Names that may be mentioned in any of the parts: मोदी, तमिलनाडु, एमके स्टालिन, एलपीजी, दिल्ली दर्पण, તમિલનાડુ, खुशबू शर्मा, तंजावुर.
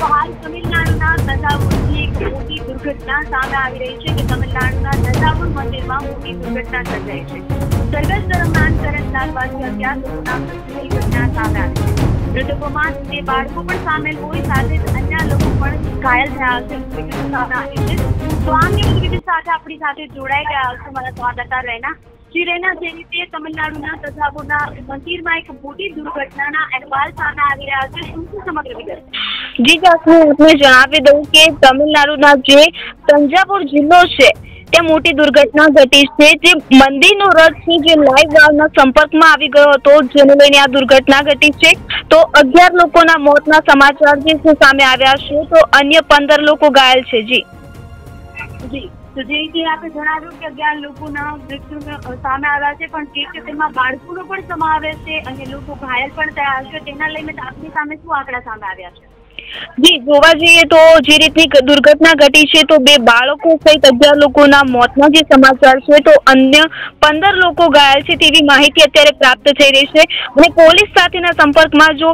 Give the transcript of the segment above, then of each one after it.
तो हाल तमिलनाडुना तंजावुरथी एक मोटी दुर्घटना सामे आवी रही छे के तमिलनाडुना तंजावुर मंदिरमां मोटी दुर्घटना सर्जाई छे। सर्कस दरमियान करंट लागवाथी अज्ञात लोकोना मृत्युनी घटना सामे आवी छे। मृतकोमां ते बाळको पण सामेल होय साथे अन्य लोको पण घायल थया छे। विगत सामे आवी छे तो आमने विगत साथे आपणी साथे जोडाई गया छे मारा संवाददाता रहना जी रहना जे रीते तमिलनाडुना तंजावुरना मंदिरमां एक मोटी दुर्घटनाना अहवाल सामे आवी रह्या छे। शुं समग्र विगत जी जाने जणावी दूं के तमिलनाडुना जे तंजावुर जिल्लो छे ते मोटी दुर्घटना घटी है। जे मंदिरनो रथ छे जे लाइव वायरना संपर्कमां आवी गयो हतो जेने लईने आ दुर्घटना घटी है। तो 11 लोकोना मौतना समाचार जे छे सामे आव्या छे तो अन्य 15 लोको घायल छे। जी जी तो जे रीते आपणे जणाव्युं के 11 लोकोना मृत्यु सामे आव्या छे पण ते क्षेत्रमां बाळकोनो पण समावेश छे अने लोको घायल पण थया छे। तेना लईने आपणी सामे शुं आंकड़ा सामे आव्या छे? जी जोवा जीए तो जी रीतनी दुर्घटना घटी है तो 2 बाळको सहित 11 लोकोना मौतना जे समाचार है तो अन्य 15 लोको घायल है तेवी माहिती अत्यारे प्राप्त थई रही है। अने पोलीस साथेना संपर्कमां जो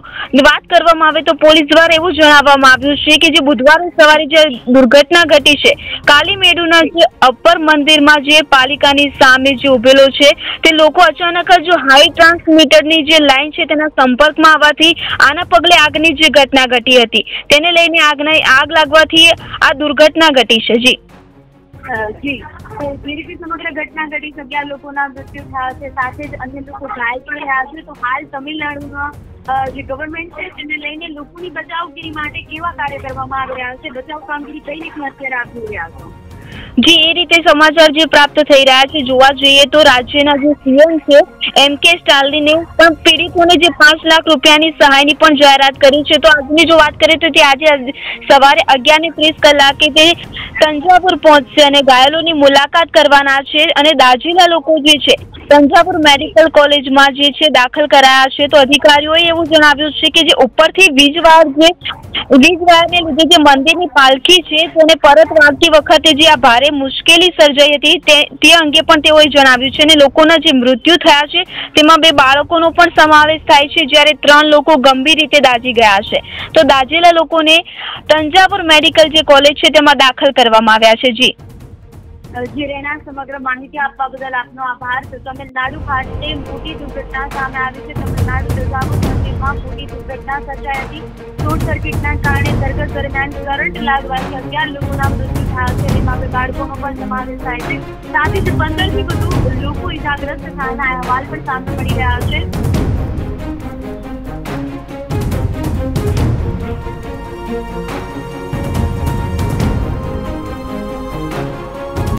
वात करवामां आवे तो पोलीस द्वारा एवुं जणाववामां आव्युं छे के जे बुधवारे सवारे जे दुर्घटना घटी है कालीमेडुना जे अपर मंदिरमां जे पालिकानी सामे जे ऊभेलो छे ते लोको अचानक जो हाई ट्रांसमीटरनी जे लाइन है तेना संपर्कमां आववाथी आना पगले आगनी जे घटना घटी हती तेने लेने आग लगवाथी आ दुर्घटना घटी है। जी जी तो बीजेपी समग्र घटना घटी 11 लोकोना मृत्यु थया छे साथे ज अन्य लोको घायल पण थया छे। तो हाल तमिलनाडुमां जे गवर्नमेंट छे तेने लईने लोकोनी बचावगिरी माटे केवा कार्य करवामां आवी रह्या छे? बचाव कामगीरी कई रीतनी अत्यारे आपी रह्या छो? जी ए रीते समाचार जो प्राप्त थी रहा है जोवा जोईए तो राज्यना जो सीएम है एमके स्टालिने पण पीड़ितोने जे 5 लाख रुपया सहायनी पण जाहरात करी है। तो आजनी जो बात करें तो आज सवारे 11:30 कलाके तंजावुर पहुंचशे अने घायलोनी मुलाकात करवाना छे अने दाजीला लोको जे छे तंजावुर मेडिकल कॉलेज में जे छे दाखल कराया छे। तो अधिकारीओए एवुं जणाव्युं छे के जे उपरथी वीज वायर ने लीधे जे मंदिरनी पालखी छे तेने परत वागती वखते जे आ भारे मुश्केली सर्जाई हती ते अंगे पण तेओए जणाव्युं छे अने लोकोना जे मृत्यु थया छे तेमां 2 बाळकोनो पण समावेश थाय छे ज्यारे 3 लोको गंभीर रीते दाजी गया छे। तो दाजेला लोकोने तंजावुर मेडिकल जे कॉलेज छे तेमां दाखल करवामां आव्या छे। जी जी रेना समग्र माहिती आपवा बदल आपनो आभार। तो तमिलनाडु खाते मोटी दुर्घटना सामे आवी छे। तमिलनाडु तंजावुर मंदिरमां मोटी दुर्घटना सर्जाई हती। शॉर्ट सर्किटना कारणे सर्कस दरमियान करंट लागवाथी 11 लोकोना मृत्यु थया छे जेमां बाळकोनो पण समावेश थाय छे। साथ ही 15 थी વધુ લોકો ઈજાગ્રસ્ત થયાના અહેવાલ પણ સામે મળી રહ્યા છે।